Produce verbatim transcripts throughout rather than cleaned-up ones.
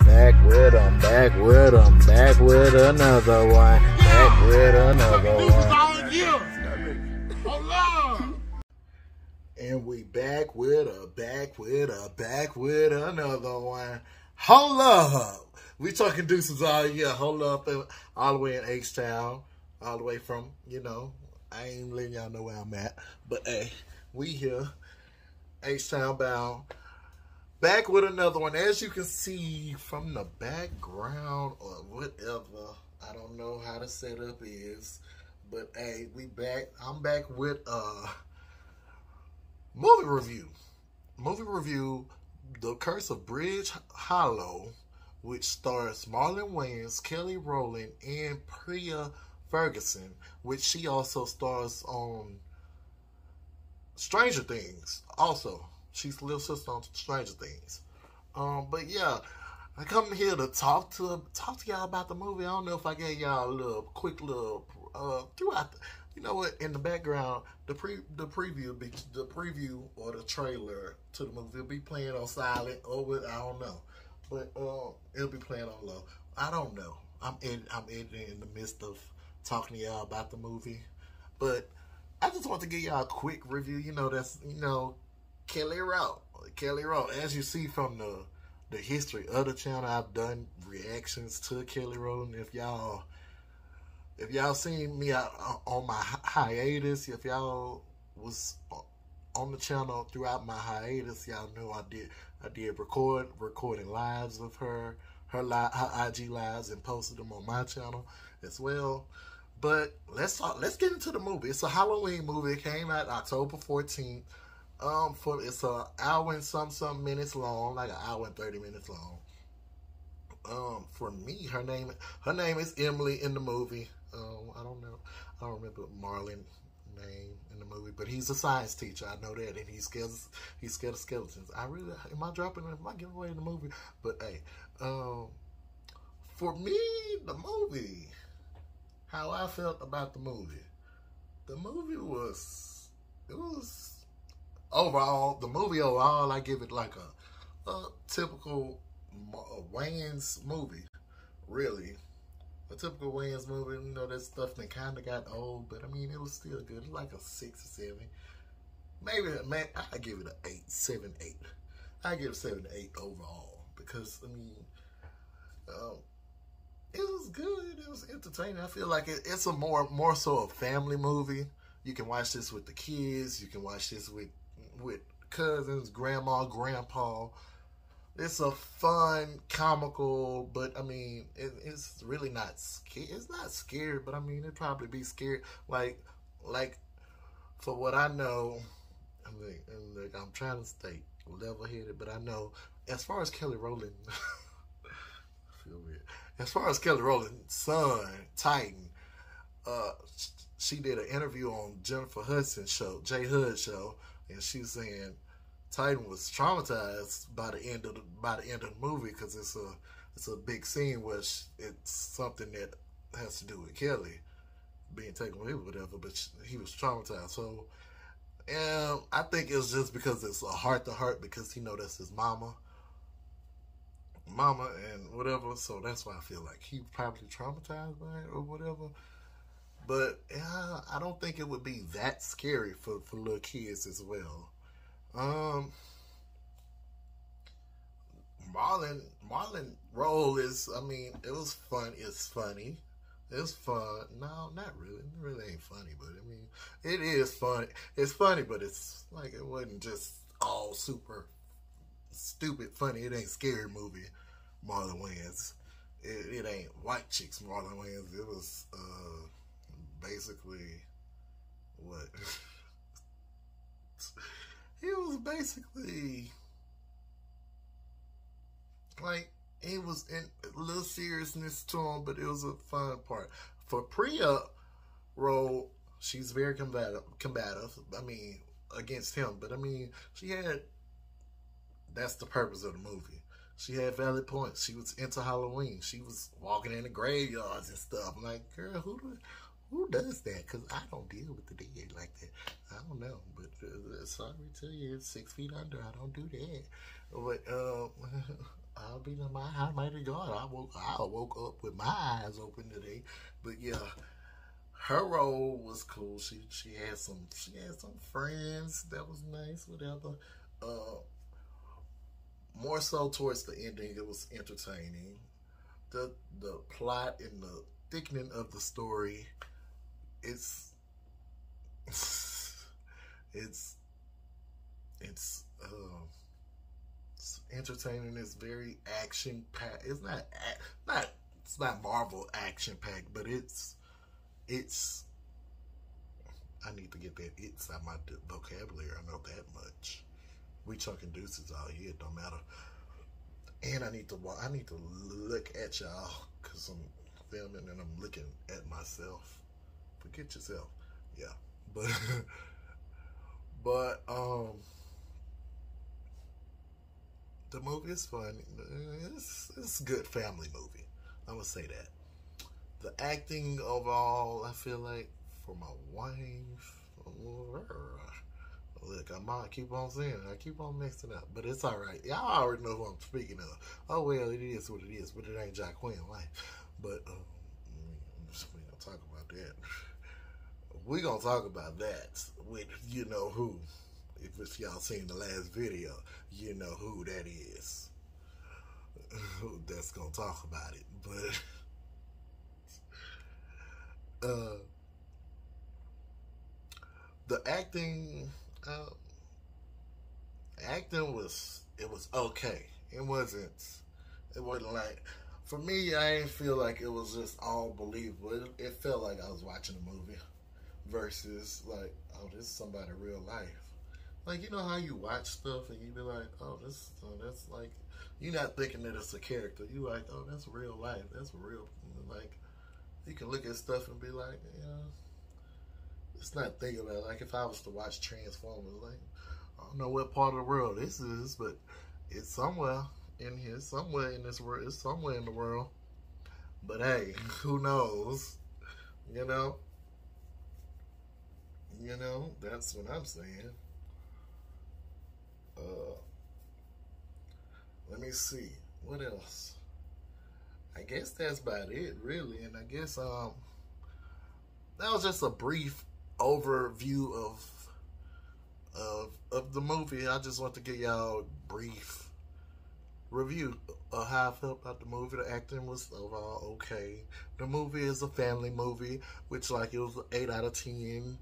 Back with them, back with them, back with another one, back with another one. And we back with a, back with a, back with another one. Hold up. We talking deuces all year. Hold up. All the way in H-Town. All the way from, you know, I ain't letting y'all know where I'm at. But, hey, we here. H-Town bound. Back with another one. As you can see from the background or whatever, I don't know how the setup is, but hey, we back. I'm back with a movie review. Movie review, The Curse of Bridge Hollow, which stars Marlon Wayans, Kelly Rowland, and Priah Ferguson, which she also stars on Stranger Things also. She's little sister on Stranger Things. Um, but yeah, I come here to talk to talk to y'all about the movie. I don't know if I gave y'all a little quick little uh, throughout. The, you know what? In the background, the pre the preview be, the preview or the trailer to the movie will be playing on silent or with I don't know, but um, it'll be playing on low. I don't know. I'm in, I'm editing in the midst of talking to y'all about the movie, but I just want to give y'all a quick review. You know that's you know. Kelly Rowland, Kelly Rowland. As you see from the the history of the channel, I've done reactions to Kelly Rowland. If y'all, if y'all seen me out on my hiatus, if y'all was on the channel throughout my hiatus, y'all know I did. I did record recording lives of her, her live, her I G lives, and posted them on my channel as well. But let's talk, let's get into the movie. It's a Halloween movie. It came out October fourteenth. Um, for it's an hour and some some minutes long, like an hour and thirty minutes long. Um, for me, her name her name is Emily in the movie. Um, I don't know, I don't remember Marlon's name in the movie, but he's a science teacher. I know that, and he's scared he's scared of skeletons. I really am I dropping am I giving away in the movie? But hey, um, for me, the movie, how I felt about the movie, the movie was it was. Overall, the movie overall, I give it like a, a typical Wayans movie, really. A typical Wayans movie, you know, that stuff that kind of got old, but I mean, it was still good. It was like a six or seven. Maybe, man, I give it an eight, seven, eight. I give it seven to eight overall because, I mean, um, it was good. It was entertaining. I feel like it, it's a more, more so a family movie. You can watch this with the kids. You can watch this with with cousins, grandma, grandpa. It's a fun, comical, but I mean, it, it's really not scary. It's not scary, but I mean, it'd probably be scary. Like, like for what I know, I mean, and look, I'm trying to stay level-headed, but I know as far as Kelly Rowland, I feel weird. As far as Kelly Rowland's son, Titan, uh, she did an interview on Jennifer Hudson's show, Jay Hood show. And she was saying Titan was traumatized by the end of the, by the end of the movie because it's a it's a big scene where she, it's something that has to do with Kelly being taken away or whatever. But she, he was traumatized, so and I think it's just because it's a heart to heart because he know that's his mama, mama and whatever. So that's why I feel like he probably traumatized by it or whatever. But uh, I don't think it would be that scary for, for little kids as well. Um, Marlon Marlon role is, I mean, it was fun. It's funny. It's fun. No, not really. It really ain't funny, but I mean, it is funny. It's funny, but it's like it wasn't just all super stupid funny. It ain't scary movie Marlon Wayans. It, it ain't White Chicks Marlon Wayans. It was... Uh, basically what it was basically like it was in a little seriousness to him, but it was a fun part. For Priah role, she's very combative combative I mean against him, but I mean she had that's the purpose of the movie. She had valid points. She was into Halloween. She was walking in the graveyards and stuff. I'm like, girl, who do Who does that? Because I don't deal with the dead like that. I don't know. But uh, sorry to you, it's six feet under. I don't do that. But um, I'll be in my Almighty God. I woke, I woke up with my eyes open today. But yeah, her role was cool. She she had some she had some friends. That was nice. Whatever. Uh, more so towards the ending, it was entertaining. The the plot and the thickening of the story, it's it's it's. Uh, It's entertaining. It's very action packed. It's not not it's not Marvel action packed, but it's it's. I need to get that "it's" out my vocabulary. I know that much. We talking deuces all year. It don't matter. And I need to I need to look at y'all because I'm filming and I'm looking at myself. Forget yourself. Yeah, but but um. The movie is fun. It's, it's a good family movie. I would say that. The acting overall, I feel like, for my wife, look, I might keep on saying it. I keep on mixing up, but it's all right. Y'all already know who I'm speaking of. Oh, well, it is what it is, but it ain't Jacqueline life. But um, we ain't gonna talk about that. We gonna talk about that with you know who. If, if y'all seen the last video, you know who that is. That's gonna talk about it. But uh, the acting, uh, acting was it was okay. It wasn't. It wasn't like for me. I didn't feel like it was just all believable. It, it felt like I was watching a movie versus like, oh, this is somebody real life. Like, you know how you watch stuff and you be like, oh, this, oh, that's like, you're not thinking that it's a character. You like, oh, that's real life. That's real. Like, you can look at stuff and be like, you know, it's not thinking about it. Like, if I was to watch Transformers, like, I don't know what part of the world this is, but it's somewhere in here, somewhere in this world. It's somewhere in the world. But, hey, who knows? You know? You know, that's what I'm saying. Uh, let me see what else. I guess that's about it, really. And I guess um, that was just a brief overview of of of the movie. I just want to give y'all a brief review of how I felt about the movie. The acting was overall okay. The movie is a family movie, which like it was an eight out of ten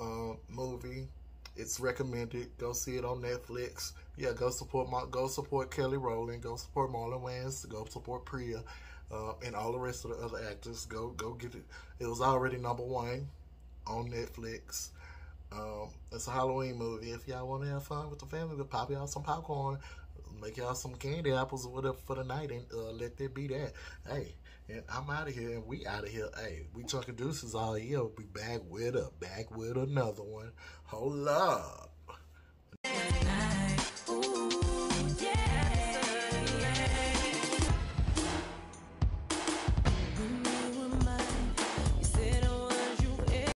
uh, movie. It's recommended. Go see it on Netflix. Yeah, go support my, go support Kelly Rowland. Go support Marlon Wayans. Go support Priah, uh, and all the rest of the other actors. Go go get it. It was already number one on Netflix. Um, it's a Halloween movie. If y'all want to have fun with the family, go pop y'all some popcorn, make y'all some candy apples or whatever for the night, and uh, let that be that. Hey, and I'm out of here, and we out of here. Hey, we talking deuces all year. We back with a, back with another one. Hold up.